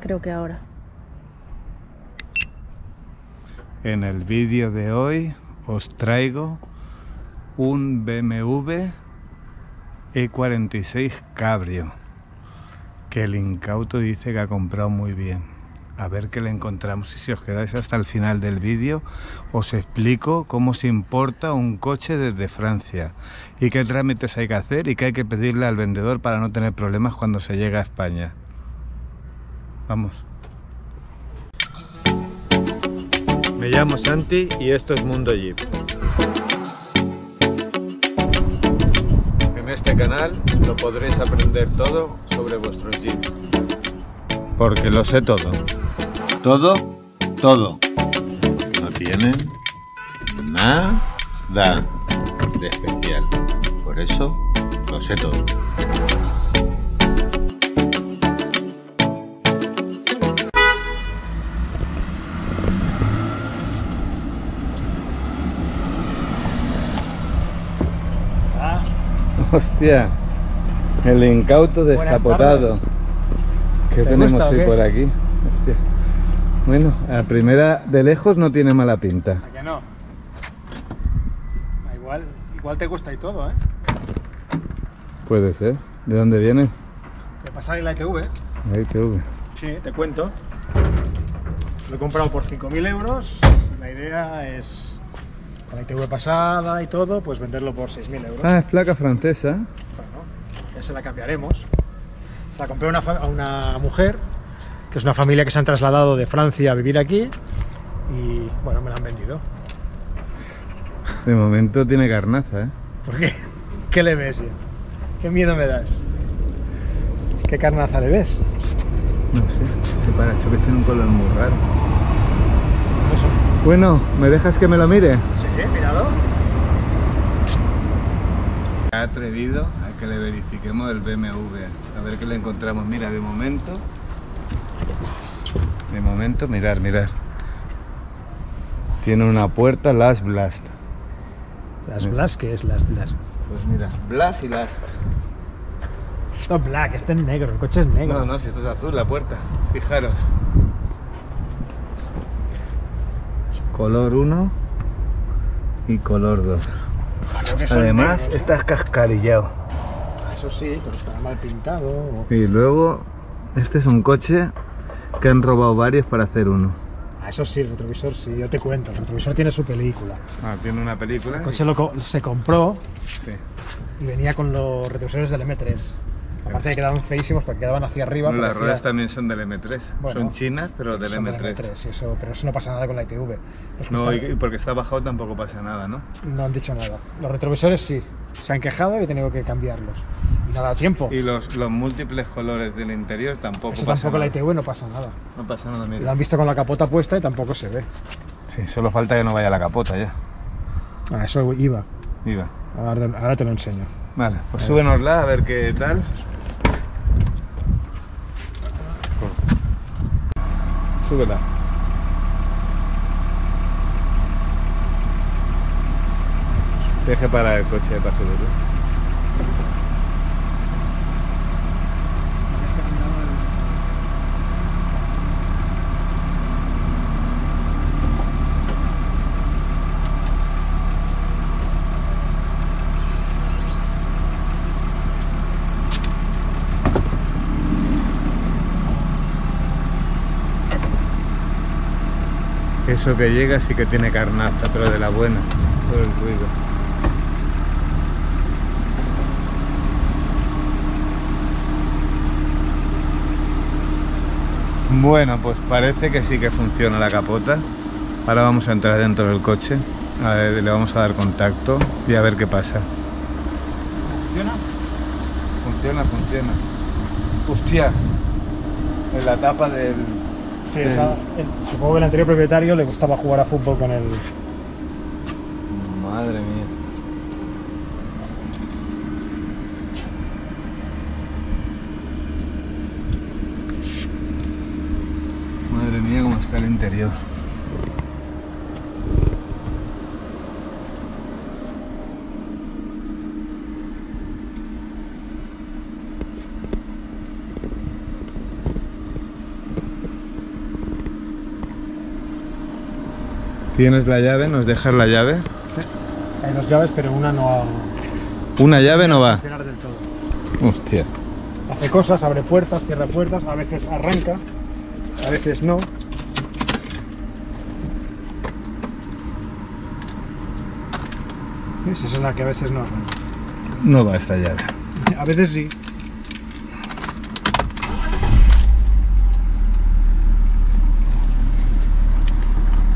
creo que ahora. En el vídeo de hoy os traigo un BMW E46 Cabrio que el incauto dice que ha comprado muy bien. A ver qué le encontramos, y si os quedáis hasta el final del vídeo os explico cómo se importa un coche desde Francia y qué trámites hay que hacer y qué hay que pedirle al vendedor para no tener problemas cuando se llega a España. Vamos. Me llamo Santi y esto es Mundo Jeep. En este canal lo podréis aprender todo sobre vuestros Jeep. Porque lo sé todo. Todo, todo. No tienen nada de especial. Por eso lo sé todo. Hostia, el incauto descapotado. ¿Qué tenemos hoy por aquí? Hostia. Bueno, a primera de lejos no tiene mala pinta. ¿A que no? Igual te gusta y todo, ¿eh? Puede ser. ¿De dónde vienes? De pasar en la ITV. La ITV. Sí, te cuento. Lo he comprado por 5.000 euros. La idea es... con la ITV pasada y todo, pues venderlo por 6.000 euros. Ah, es placa francesa. Bueno, ya se la cambiaremos. Se la compré a una mujer, que es una familia que se han trasladado de Francia a vivir aquí, y bueno, me la han vendido. De momento tiene carnaza, ¿eh? ¿Por qué? ¿Qué le ves, tío? ¿Qué miedo me das? ¿Qué carnaza le ves? No sé, este parachoques tiene un color muy raro. Eso. Bueno, ¿me dejas que me lo mire? Sí, míralo. Ha atrevido a que le verifiquemos el BMW. A ver qué le encontramos. Mira, de momento... de momento, mirar. Tiene una puerta Last Blast. ¿Last Blast? ¿Qué es Last Blast? Pues mira, Blast y Last. Esto es black, este es negro, el coche es negro. No, si esto es azul, la puerta. Fijaros. Color 1 y color 2. Además, está escascarillado. Eso sí, pero está mal pintado. Y luego, este es un coche que han robado varios para hacer uno. Eso sí, el retrovisor sí, yo te cuento. El retrovisor tiene su película. Ah, tiene una película. El coche se compró, sí, y venía con los retrovisores del M3. Aparte de que quedaban feísimos porque quedaban hacia arriba. Bueno, las ruedas también son del M3, bueno, son chinas pero del M3. Pero eso no pasa nada con la ITV. No, y porque está bajado tampoco pasa nada, ¿no? No han dicho nada. Los retrovisores sí, se han quejado y he tenido que cambiarlos. Y no ha dado tiempo. Y los múltiples colores del interior tampoco eso pasa nada. Tampoco la ITV no pasa nada. No pasa nada, mira. Lo han visto con la capota puesta y tampoco se ve. Sí, solo falta que no vaya la capota ya. Ah, eso iba. Iba. Ahora te lo enseño. Vale, pues súbenosla a ver qué tal. Súbela. Deje para el coche para subirlo. Eso que llega sí que tiene carnaza, pero de la buena, por el ruido. Bueno, pues parece que sí que funciona la capota. Ahora vamos a entrar dentro del coche, a ver, le vamos a dar contacto y a ver qué pasa. ¿Funciona? Funciona. Hostia, en la tapa del... sí, supongo que el anterior propietario le gustaba jugar a fútbol con el... Madre mía. Madre mía, cómo está el interior. ¿Tienes la llave? ¿Nos dejas la llave? Hay dos llaves, pero una no va. ¿Una llave no va? Funcionar del todo. Hostia. Hace cosas, abre puertas, cierra puertas, a veces arranca, a veces no. Esa es la que a veces no arranca. No va esta llave. A veces sí.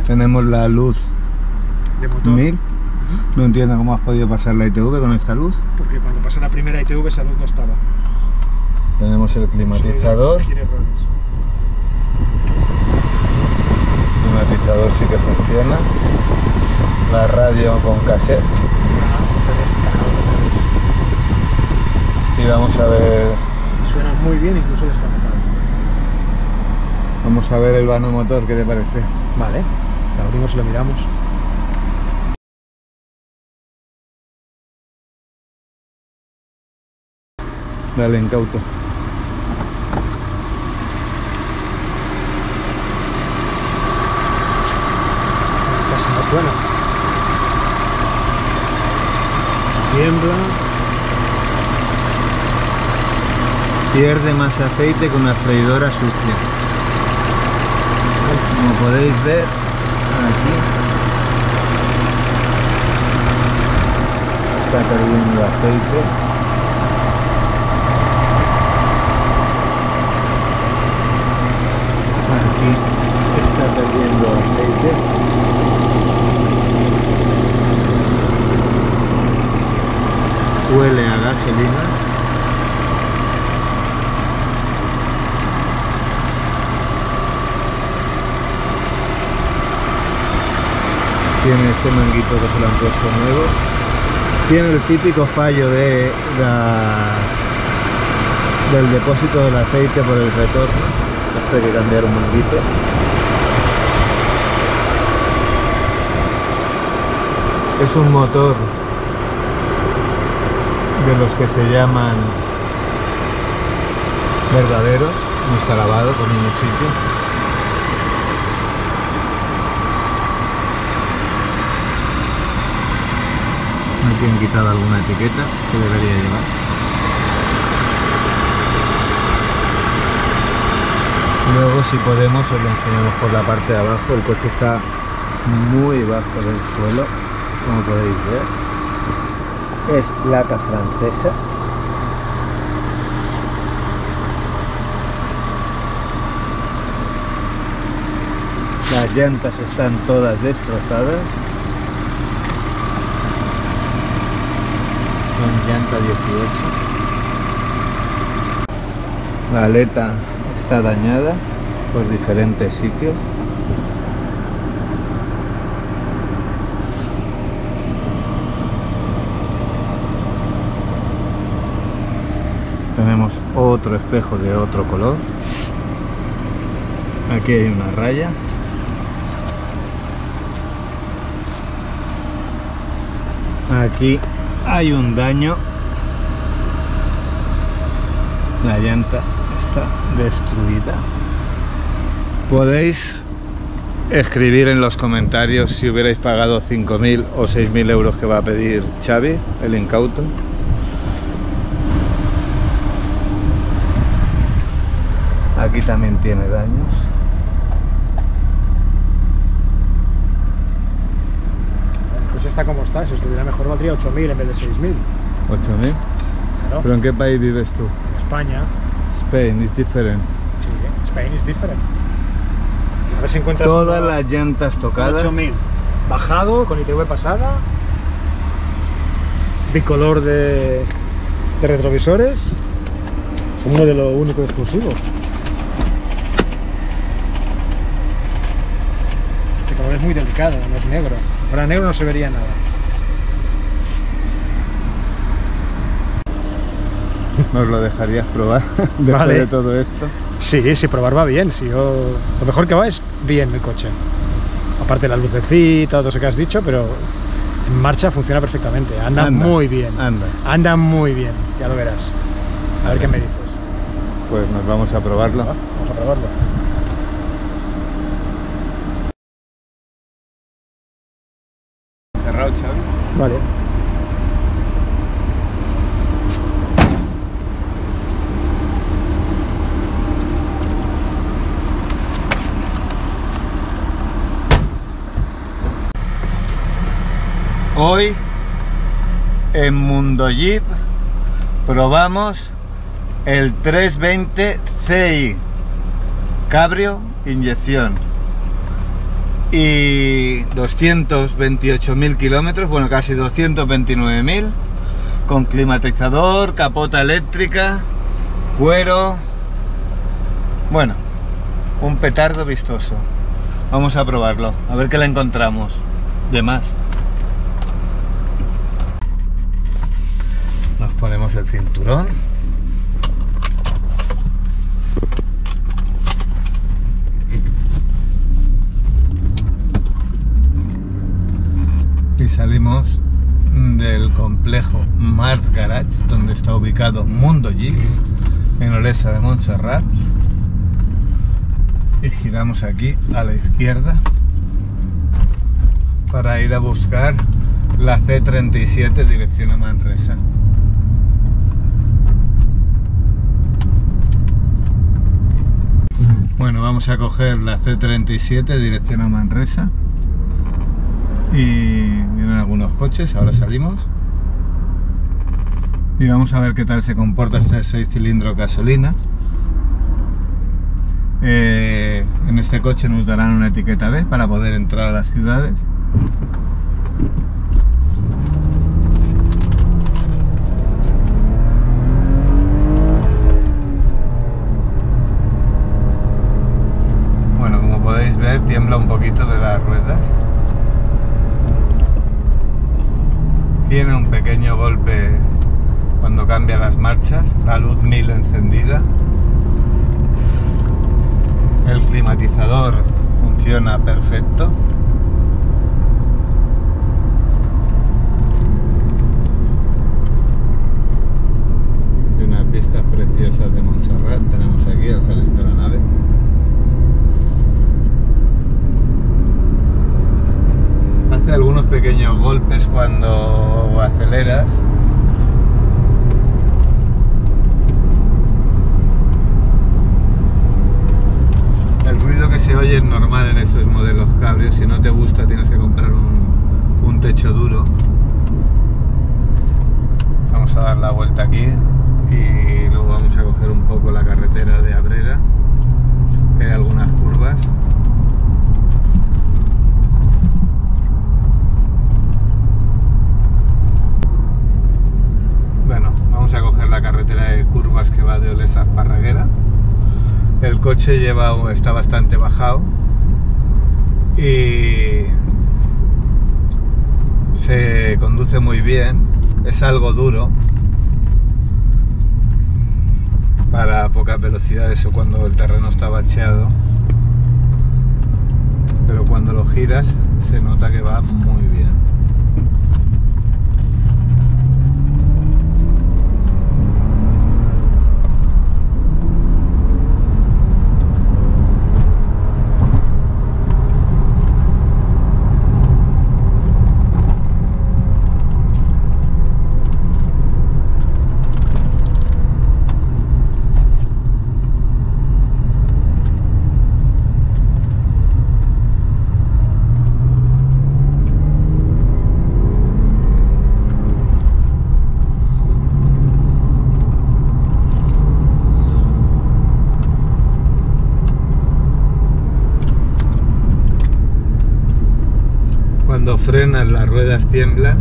Tenemos la luz de motor. 1000. No entiendo cómo has podido pasar la ITV con esta luz. Porque cuando pasé la primera ITV esa luz no estaba. Tenemos el climatizador. El climatizador sí que funciona. La radio con cassette. Y vamos a ver... Suena muy bien, incluso desconectado. Vamos a ver el vano motor, ¿qué te parece? Vale, lo abrimos y lo miramos. Dale, incauto. Casi no suena. Tiembla. Pierde más aceite que una freidora sucia. Como podéis ver aquí, está perdiendo aceite. Está perdiendo aceite. Huele a gasolina. Tiene este manguito que se lo han puesto nuevo. Tiene el típico fallo de del depósito del aceite por el retorno. Hay que cambiar un manguito. Es un motor de los que se llaman verdaderos, no está lavado con ningún sitio. Aquí han quitado alguna etiqueta que debería llevar. Luego, si podemos, os lo enseñamos por la parte de abajo. El coche está muy bajo del suelo, como podéis ver. Es placa francesa. Las llantas están todas destrozadas. Son llanta 18. La aleta está dañada por diferentes sitios. Tenemos otro espejo de otro color. Aquí hay una raya. Aquí hay un daño. La llanta destruida. Podéis escribir en los comentarios si hubierais pagado 5.000 o 6.000 euros que va a pedir Xavi, el incauto. Aquí también tiene daños. Pues está como está, si estuviera mejor valdría 8.000 en vez de 6.000. ¿8.000? Claro. ¿Pero en qué país vives tú? España. Spain is different. Sí, Spain is different. A ver si encuentras todas las llantas tocadas. 8.000. Bajado, con ITV pasada. Bicolor de retrovisores. Es uno de los únicos exclusivos. Este color es muy delicado, no es negro. Si fuera negro no se vería nada. ¿Nos lo dejarías probar después de todo esto? Sí, sí, probar va bien. Sí, lo mejor que va es bien el coche. Aparte la lucecita, todo eso que has dicho, pero en marcha funciona perfectamente. Anda muy bien. Anda muy bien, ya lo verás. A ver qué me dices. Pues nos vamos a probarlo. Ah, vamos a probarlo. Hoy en Mundo Jeep probamos el 320 CI Cabrio inyección y 228.000 kilómetros, bueno, casi 229.000, con climatizador, capota eléctrica, cuero, bueno, un petardo vistoso. Vamos a probarlo, a ver qué le encontramos de más. Nos ponemos el cinturón. Y salimos del complejo Mars Garage, donde está ubicado Mundo Jeep, en Olesa de Montserrat. Y giramos aquí a la izquierda para ir a buscar la C37 dirección a Manresa. Bueno, vamos a coger la C37 dirección a Manresa y vienen algunos coches, ahora salimos y vamos a ver qué tal se comporta este 6 cilindros gasolina. En este coche nos darán una etiqueta B para poder entrar a las ciudades. Bueno, como podéis ver, tiembla un poquito de las ruedas. Tiene un pequeño golpe cuando cambia las marchas, la luz 1000 encendida. El climatizador funciona perfecto. Y unas vistas preciosas de Montserrat tenemos aquí al salir de la nave. Hace algunos pequeños golpes cuando aceleras. Se oye, es normal en estos modelos cabrios. Si no te gusta, tienes que comprar un techo duro. Vamos a dar la vuelta aquí y luego vamos a coger un poco la carretera de Abrera, que hay algunas curvas. Bueno, vamos a coger la carretera de curvas que va de Olesa a Esparraguera. El coche está bastante bajado y se conduce muy bien. Es algo duro para pocas velocidades o cuando el terreno está bacheado, pero cuando lo giras se nota que va muy bien. Cuando frenas, las ruedas tiemblan,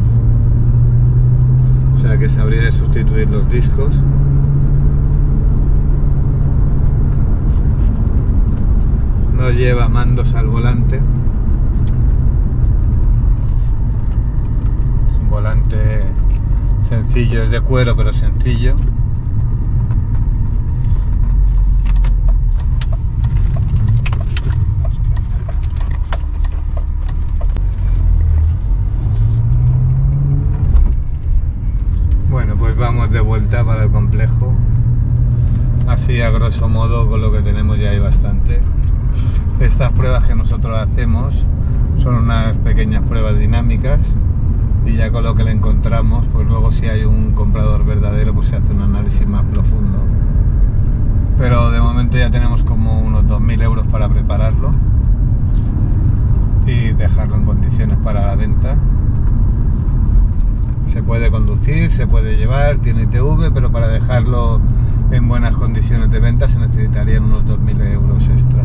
o sea que se habría de sustituir los discos. No lleva mandos al volante, es un volante sencillo, es de cuero pero sencillo. Vamos de vuelta para el complejo, así a grosso modo con lo que tenemos ya hay bastante. Estas pruebas que nosotros hacemos son unas pequeñas pruebas dinámicas y ya con lo que le encontramos, pues luego si hay un comprador verdadero pues se hace un análisis más profundo. Pero de momento ya tenemos como unos 2.000 euros para prepararlo y dejarlo en condiciones para la venta. Se puede conducir, se puede llevar, tiene ITV, pero para dejarlo en buenas condiciones de venta se necesitarían unos 2.000 euros extra.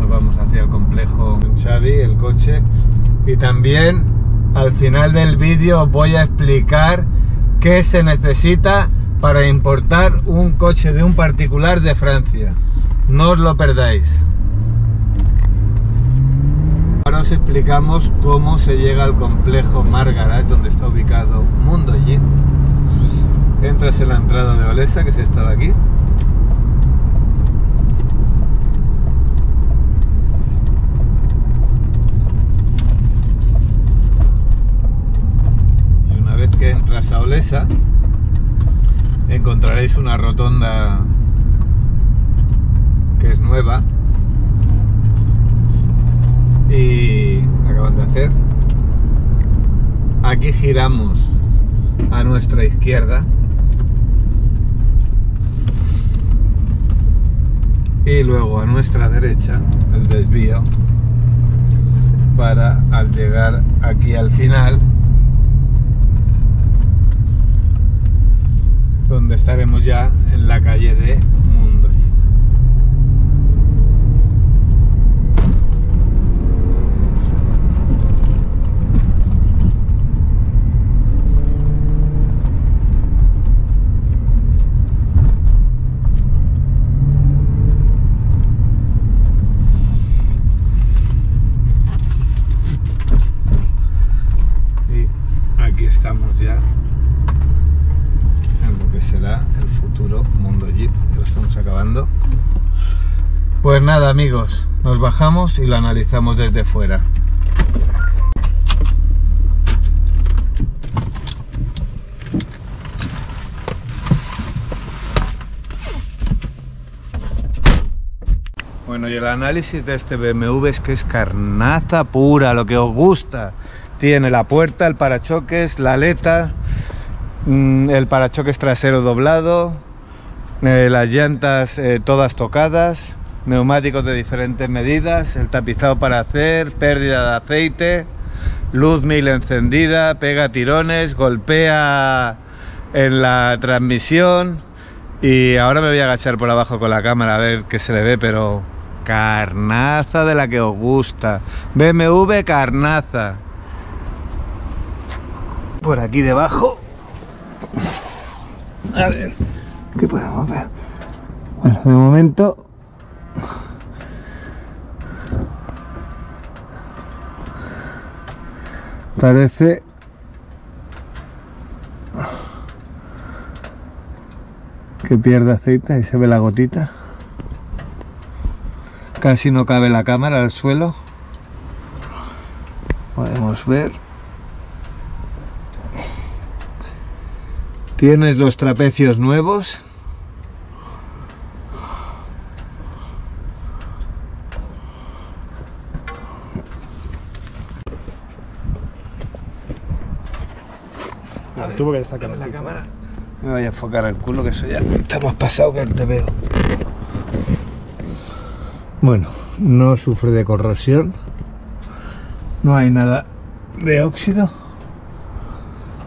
Nos vamos hacia el complejo Xavi, el coche, y también al final del vídeo os voy a explicar qué se necesita para importar un coche de un particular de Francia. No os lo perdáis. Ahora os explicamos cómo se llega al complejo Mars Garage, donde está ubicado Mundo Jeep. Entras en la entrada de Olesa, que es esta de aquí. Y una vez que entras a Olesa, encontraréis una rotonda que es nueva y acaban de hacer. Aquí giramos a nuestra izquierda y luego a nuestra derecha el desvío para, al llegar aquí al final, donde estaremos ya en la calle de Mundo Jeep. Estamos ya en lo que será el futuro Mundo Jeep, que lo estamos acabando. Pues nada, amigos, nos bajamos y lo analizamos desde fuera. Bueno, y el análisis de este BMW es que es carnaza pura, lo que os gusta. Tiene la puerta, el parachoques, la aleta, el parachoques trasero doblado, las llantas todas tocadas, neumáticos de diferentes medidas, el tapizado para hacer, pérdida de aceite, luz 1000 encendida, pega tirones, golpea en la transmisión. Y ahora me voy a agachar por abajo con la cámara a ver qué se le ve, pero carnaza de la que os gusta. BMW carnaza. Por aquí debajo, a ver qué podemos ver. Bueno, de momento parece que pierde aceite. Ahí se ve la gotita, casi no cabe la cámara al suelo. Podemos ver. Tienes los trapecios nuevos. A ver, tuvo que destacar la cámara. Me voy a enfocar al culo, que eso ya está más pasado que el TVO. Bueno, no sufre de corrosión. No hay nada de óxido.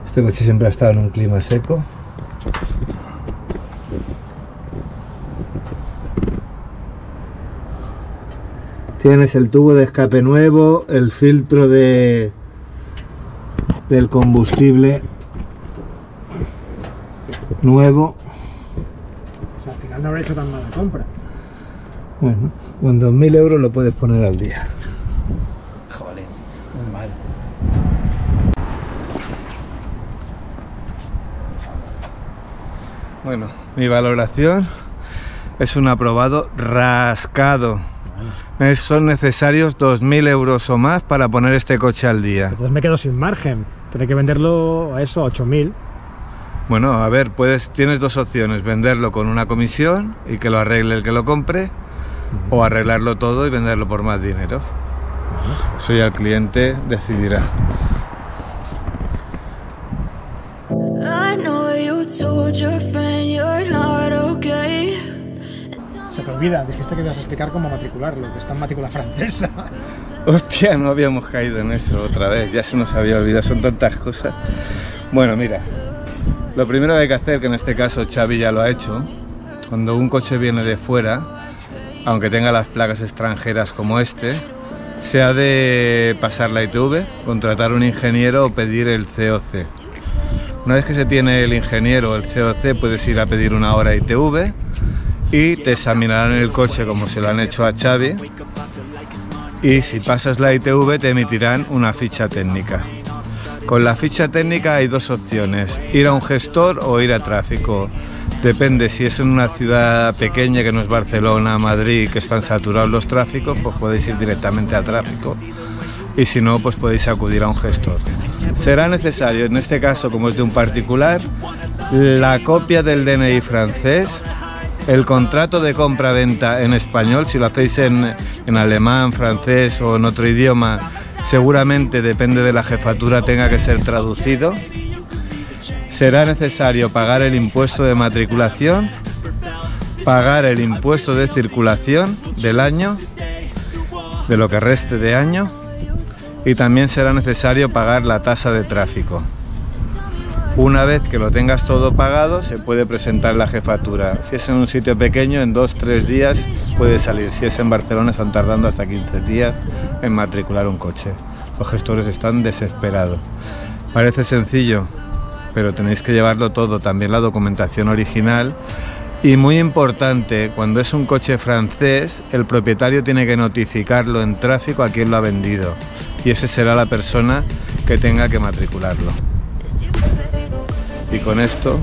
Este coche siempre ha estado en un clima seco. Tienes el tubo de escape nuevo, el filtro del combustible nuevo. Pues al final no habrá hecho tan mala compra. Bueno, con 2.000 euros lo puedes poner al día. Joder, muy mal. Bueno, mi valoración es un aprobado rascado. Son necesarios 2.000 euros o más para poner este coche al día. Entonces me quedo sin margen. Tendré que venderlo a eso, a 8.000. Bueno, a ver, tienes dos opciones. Venderlo con una comisión y que lo arregle el que lo compre. O arreglarlo todo y venderlo por más dinero. Eso ya el cliente decidirá. te olvida, dijiste que ibas a explicar cómo matricularlo, que está en matrícula francesa. Hostia, no habíamos caído en eso otra vez, ya se nos había olvidado, son tantas cosas. Bueno, mira, lo primero que hay que hacer, que en este caso Xavi ya lo ha hecho, cuando un coche viene de fuera, aunque tenga las placas extranjeras como este, se ha de pasar la ITV, contratar un ingeniero o pedir el COC. Una vez que se tiene el ingeniero o el COC, puedes ir a pedir una hora ITV y te examinarán el coche como se lo han hecho a Xavi, y si pasas la ITV te emitirán una ficha técnica. Con la ficha técnica hay dos opciones, ir a un gestor o ir a tráfico. Depende, si es en una ciudad pequeña que no es Barcelona, Madrid, que están saturados los tráficos, pues podéis ir directamente a tráfico, y si no, pues podéis acudir a un gestor. Será necesario, en este caso como es de un particular, la copia del DNI francés, el contrato de compra-venta en español. Si lo hacéis en alemán, francés o en otro idioma, seguramente, depende de la jefatura, tenga que ser traducido. Será necesario pagar el impuesto de matriculación, pagar el impuesto de circulación del año, de lo que reste de año, y también será necesario pagar la tasa de tráfico. Una vez que lo tengas todo pagado, se puede presentar la jefatura. Si es en un sitio pequeño, en 2 o 3 días puede salir. Si es en Barcelona, están tardando hasta 15 días en matricular un coche. Los gestores están desesperados. Parece sencillo, pero tenéis que llevarlo todo, también la documentación original. Y muy importante, cuando es un coche francés, el propietario tiene que notificarlo en tráfico a quien lo ha vendido, y esa será la persona que tenga que matricularlo. Y con esto,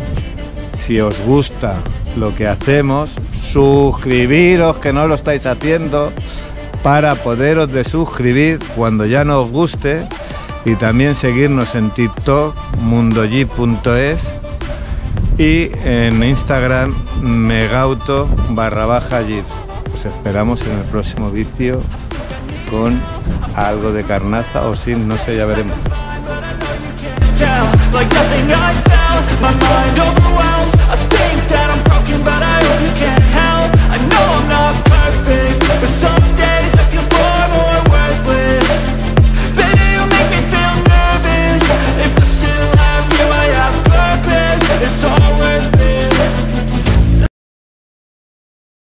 si os gusta lo que hacemos, suscribiros, que no lo estáis haciendo, para poderos desuscribir cuando ya no os guste. Y también seguirnos en TikTok, mundojeep.es, y en Instagram, megauto_jeep. Os esperamos en el próximo vídeo con algo de carnaza o sin, no sé, ya veremos.